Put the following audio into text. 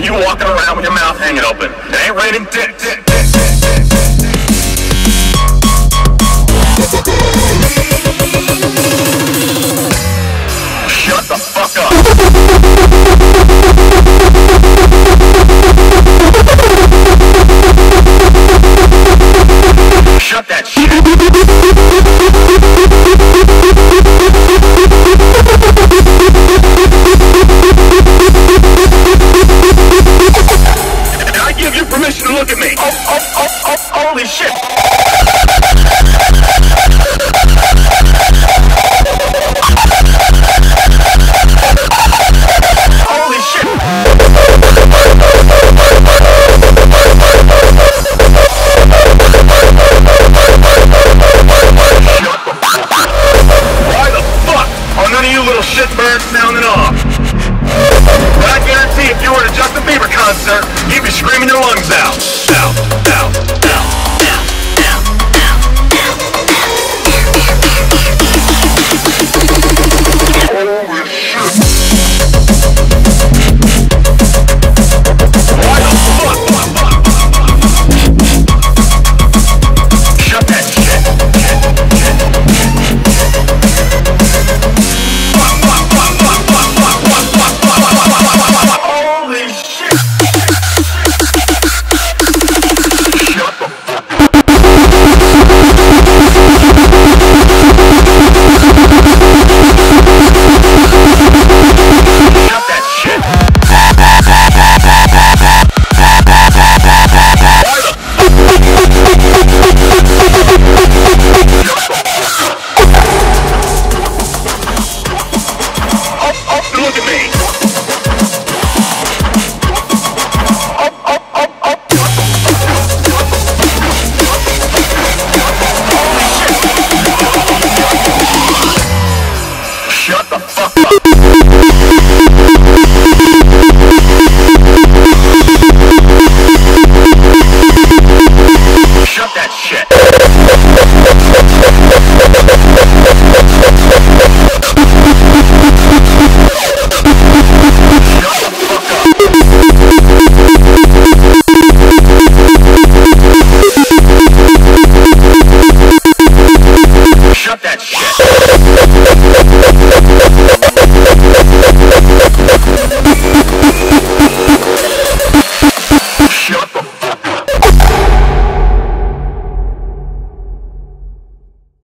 are you walking around with your mouth hanging open? It ain't raining dicks. Shut the fuck up. Shut that shit. Look at me. Oh, holy shit. Sir, you'd be screaming your lungs out. Out, out, out, out, out, out. Shut that shit. Holy shit. Shut the fuck up.